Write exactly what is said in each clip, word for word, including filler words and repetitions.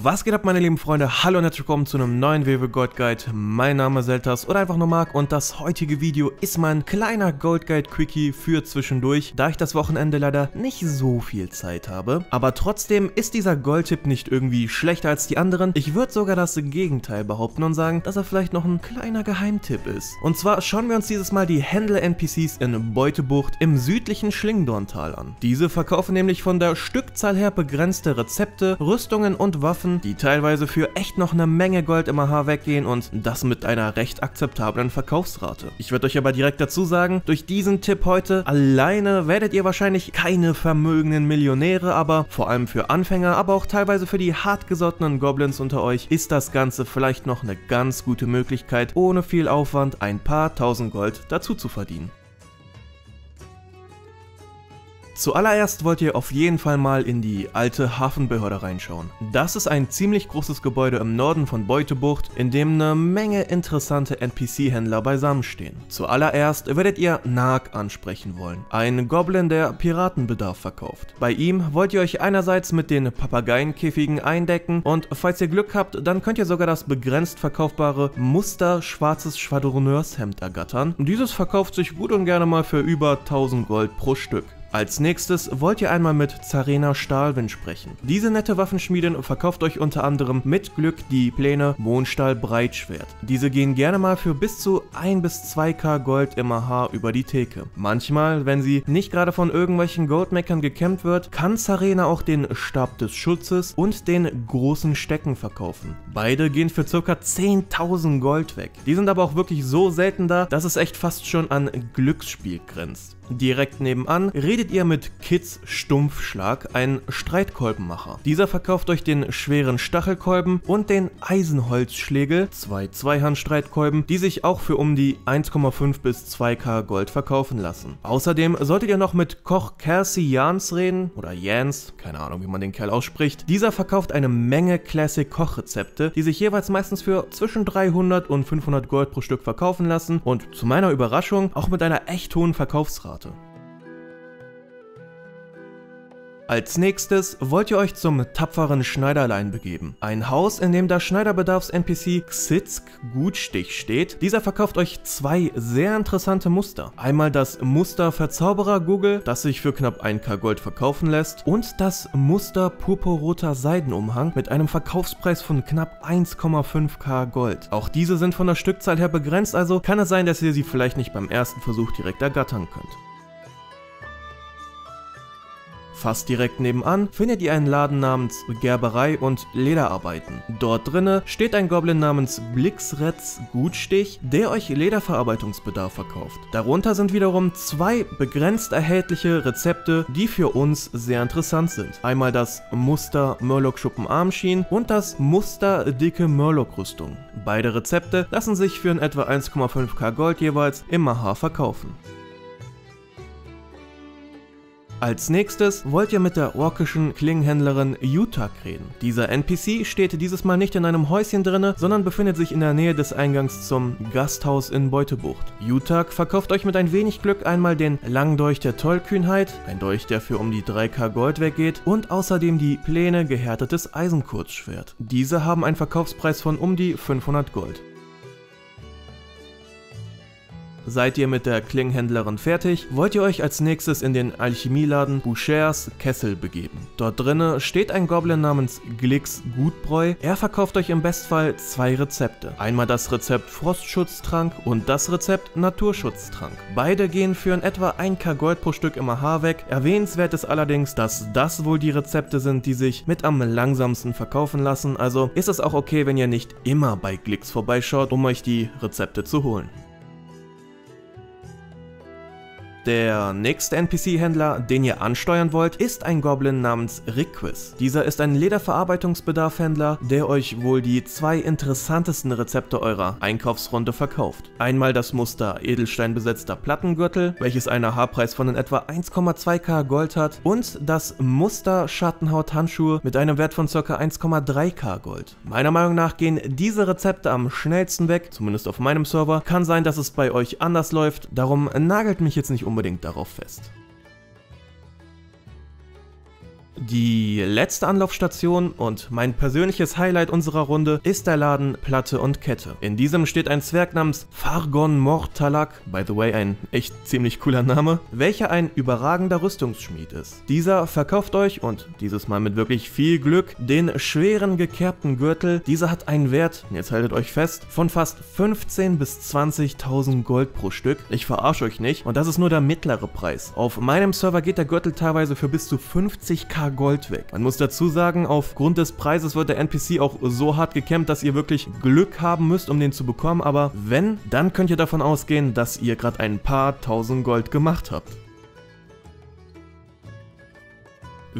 Was geht ab, meine lieben Freunde? Hallo und herzlich willkommen zu einem neuen WoW Gold Guide. Mein Name ist Seeltas oder einfach nur Marc und das heutige Video ist mein kleiner Gold Guide Quickie für zwischendurch, da ich das Wochenende leider nicht so viel Zeit habe. Aber trotzdem ist dieser Goldtipp nicht irgendwie schlechter als die anderen. Ich würde sogar das Gegenteil behaupten und sagen, dass er vielleicht noch ein kleiner Geheimtipp ist. Und zwar schauen wir uns dieses Mal die Händler-N P Cs in Beutebucht im südlichen Schlingdorntal an. Diese verkaufen nämlich von der Stückzahl her begrenzte Rezepte, Rüstungen und Waffen, die teilweise für echt noch eine Menge Gold im A H weggehen und das mit einer recht akzeptablen Verkaufsrate. Ich würde euch aber direkt dazu sagen, durch diesen Tipp heute alleine werdet ihr wahrscheinlich keine vermögenden Millionäre, aber vor allem für Anfänger, aber auch teilweise für die hartgesottenen Goblins unter euch ist das Ganze vielleicht noch eine ganz gute Möglichkeit, ohne viel Aufwand ein paar tausend Gold dazu zu verdienen. Zuallererst wollt ihr auf jeden Fall mal in die alte Hafenbehörde reinschauen. Das ist ein ziemlich großes Gebäude im Norden von Beutebucht, in dem eine Menge interessante N P C-Händler beisammenstehen. Zuallererst werdet ihr Narg ansprechen wollen, ein Goblin, der Piratenbedarf verkauft. Bei ihm wollt ihr euch einerseits mit den Papageienkäfigen eindecken und falls ihr Glück habt, dann könnt ihr sogar das begrenzt verkaufbare Muster schwarzes Schwadronneurshemd ergattern. Dieses verkauft sich gut und gerne mal für über tausend Gold pro Stück. Als nächstes wollt ihr einmal mit Zarena Stahlwind sprechen. Diese nette Waffenschmiedin verkauft euch unter anderem mit Glück die Pläne Mondstahl Breitschwert. Diese gehen gerne mal für bis zu ein bis zwei K Gold im A H über die Theke. Manchmal, wenn sie nicht gerade von irgendwelchen Goldmeckern gekämpft wird, kann Zarena auch den Stab des Schutzes und den Großen Stecken verkaufen. Beide gehen für ca. zehntausend Gold weg. Die sind aber auch wirklich so selten da, dass es echt fast schon an Glücksspiel grenzt. Direkt nebenan redet ihr mit Kitz Stumpfschlag, ein Streitkolbenmacher. Dieser verkauft euch den schweren Stachelkolben und den Eisenholzschlägel, zwei Zweihand-Streitkolben, die sich auch für um die ein Komma fünf bis zwei K Gold verkaufen lassen. Außerdem solltet ihr noch mit Koch Kersi Jans reden, oder Jans, keine Ahnung wie man den Kerl ausspricht. Dieser verkauft eine Menge Classic-Kochrezepte, die sich jeweils meistens für zwischen dreihundert und fünfhundert Gold pro Stück verkaufen lassen und zu meiner Überraschung auch mit einer echt hohen Verkaufsrate. Als nächstes wollt ihr euch zum tapferen Schneiderlein begeben. Ein Haus, in dem der Schneiderbedarfs-N P C Xitzk Gutstich steht. Dieser verkauft euch zwei sehr interessante Muster. Einmal das Muster Verzauberer Google, das sich für knapp ein K Gold verkaufen lässt. Und das Muster purpurroter Seidenumhang mit einem Verkaufspreis von knapp ein Komma fünf K Gold. Auch diese sind von der Stückzahl her begrenzt, also kann es sein, dass ihr sie vielleicht nicht beim ersten Versuch direkt ergattern könnt. Fast direkt nebenan findet ihr einen Laden namens Gerberei und Lederarbeiten. Dort drinne steht ein Goblin namens Blixretz Gutstich, der euch Lederverarbeitungsbedarf verkauft. Darunter sind wiederum zwei begrenzt erhältliche Rezepte, die für uns sehr interessant sind. Einmal das Muster Murloc-Schuppen-Armschienen und das Muster Dicke Murloc-Rüstung. Beide Rezepte lassen sich für in etwa ein Komma fünf K Gold jeweils im A H verkaufen. Als nächstes wollt ihr mit der orkischen Klingenhändlerin Yutak reden. Dieser N P C steht dieses Mal nicht in einem Häuschen drinne, sondern befindet sich in der Nähe des Eingangs zum Gasthaus in Beutebucht. Yutak verkauft euch mit ein wenig Glück einmal den Langdolch der Tollkühnheit, ein Dolch, der für um die drei K Gold weggeht, und außerdem die Pläne gehärtetes Eisenkurzschwert. Diese haben einen Verkaufspreis von um die fünfhundert Gold. Seid ihr mit der Klingenhändlerin fertig, wollt ihr euch als nächstes in den Alchemieladen Bouchers Kessel begeben. Dort drinne steht ein Goblin namens Glicks Gutbräu. Er verkauft euch im Bestfall zwei Rezepte. Einmal das Rezept Frostschutztrank und das Rezept Naturschutztrank. Beide gehen für in etwa ein K Gold pro Stück im A H weg. Erwähnenswert ist allerdings, dass das wohl die Rezepte sind, die sich mit am langsamsten verkaufen lassen. Also ist es auch okay, wenn ihr nicht immer bei Glicks vorbeischaut, um euch die Rezepte zu holen. Der nächste N P C-Händler, den ihr ansteuern wollt, ist ein Goblin namens Rickquiz. Dieser ist ein Lederverarbeitungsbedarfhändler, der euch wohl die zwei interessantesten Rezepte eurer Einkaufsrunde verkauft. Einmal das Muster Edelsteinbesetzter Plattengürtel, welches einen A H-Preis von in etwa ein Komma zwei K Gold hat, und das Muster Schattenhaut-Handschuhe mit einem Wert von ca. ein Komma drei K Gold. Meiner Meinung nach gehen diese Rezepte am schnellsten weg, zumindest auf meinem Server. Kann sein, dass es bei euch anders läuft, darum nagelt mich jetzt nicht unbedingt darauf fest. Die letzte Anlaufstation und mein persönliches Highlight unserer Runde ist der Laden Platte und Kette. In diesem steht ein Zwerg namens Fargon Mortalak, by the way ein echt ziemlich cooler Name, welcher ein überragender Rüstungsschmied ist. Dieser verkauft euch, und dieses Mal mit wirklich viel Glück, den schweren gekerbten Gürtel. Dieser hat einen Wert, jetzt haltet euch fest, von fast fünfzehntausend bis zwanzigtausend Gold pro Stück. Ich verarsche euch nicht, und das ist nur der mittlere Preis. Auf meinem Server geht der Gürtel teilweise für bis zu fünfzigtausend Gold weg. Man muss dazu sagen, aufgrund des Preises wird der N P C auch so hart gekämpft, dass ihr wirklich Glück haben müsst, um den zu bekommen, aber wenn, dann könnt ihr davon ausgehen, dass ihr gerade ein paar tausend Gold gemacht habt.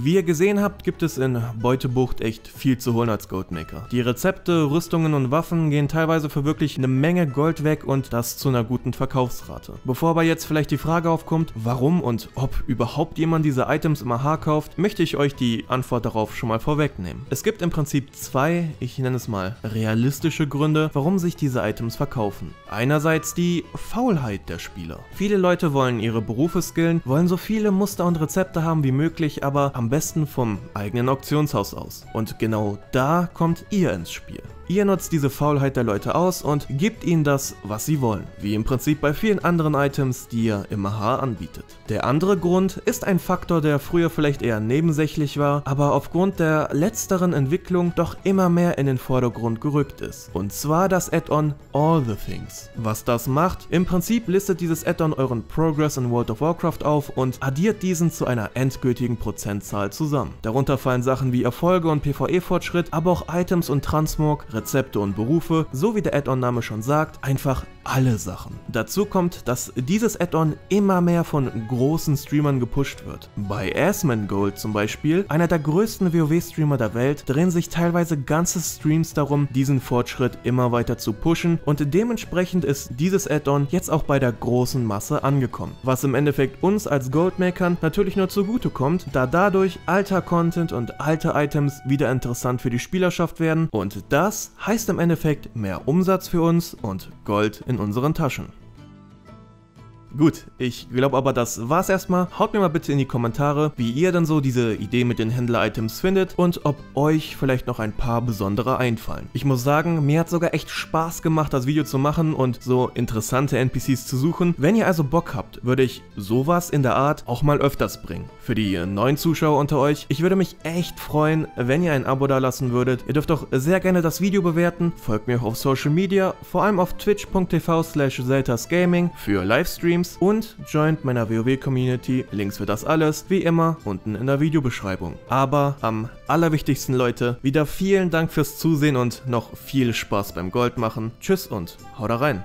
Wie ihr gesehen habt, gibt es in Beutebucht echt viel zu holen als Goldmaker. Die Rezepte, Rüstungen und Waffen gehen teilweise für wirklich eine Menge Gold weg, und das zu einer guten Verkaufsrate. Bevor aber jetzt vielleicht die Frage aufkommt, warum und ob überhaupt jemand diese Items im A H kauft, möchte ich euch die Antwort darauf schon mal vorwegnehmen. Es gibt im Prinzip zwei, ich nenne es mal realistische Gründe, warum sich diese Items verkaufen. Einerseits die Faulheit der Spieler. Viele Leute wollen ihre Berufe skillen, wollen so viele Muster und Rezepte haben wie möglich, aber am Am besten vom eigenen Auktionshaus aus. Und genau da kommt ihr ins Spiel. Ihr nutzt diese Faulheit der Leute aus und gebt ihnen das, was sie wollen. Wie im Prinzip bei vielen anderen Items, die ihr im A H anbietet. Der andere Grund ist ein Faktor, der früher vielleicht eher nebensächlich war, aber aufgrund der letzteren Entwicklung doch immer mehr in den Vordergrund gerückt ist. Und zwar das Add-on All the Things. Was das macht? Im Prinzip listet dieses Add-on euren Progress in World of Warcraft auf und addiert diesen zu einer endgültigen Prozentzahl zusammen. Darunter fallen Sachen wie Erfolge und PvE-Fortschritt, aber auch Items und Transmog, Rezepte und Berufe, so wie der Add-on-Name schon sagt, einfach alle Sachen. Dazu kommt, dass dieses Add-on immer mehr von großen Streamern gepusht wird. Bei Asmongold zum Beispiel, einer der größten WoW-Streamer der Welt, drehen sich teilweise ganze Streams darum, diesen Fortschritt immer weiter zu pushen, und dementsprechend ist dieses Add-on jetzt auch bei der großen Masse angekommen. Was im Endeffekt uns als Goldmakern natürlich nur zugutekommt, da dadurch alter Content und alte Items wieder interessant für die Spielerschaft werden, und das heißt im Endeffekt mehr Umsatz für uns und Gold in unseren Taschen. Gut, ich glaube aber, das war's erstmal. Haut mir mal bitte in die Kommentare, wie ihr denn so diese Idee mit den Händler-Items findet und ob euch vielleicht noch ein paar besondere einfallen. Ich muss sagen, mir hat sogar echt Spaß gemacht, das Video zu machen und so interessante N P Cs zu suchen. Wenn ihr also Bock habt, würde ich sowas in der Art auch mal öfters bringen. Für die neuen Zuschauer unter euch, ich würde mich echt freuen, wenn ihr ein Abo dalassen würdet. Ihr dürft auch sehr gerne das Video bewerten. Folgt mir auch auf Social Media, vor allem auf twitch punkt t v slash Seeltas Gaming für Livestream. Und joint meiner WoW-Community, Links für das alles, wie immer, unten in der Videobeschreibung. Aber am allerwichtigsten, Leute, wieder vielen Dank fürs Zusehen und noch viel Spaß beim Goldmachen. Tschüss und haut rein!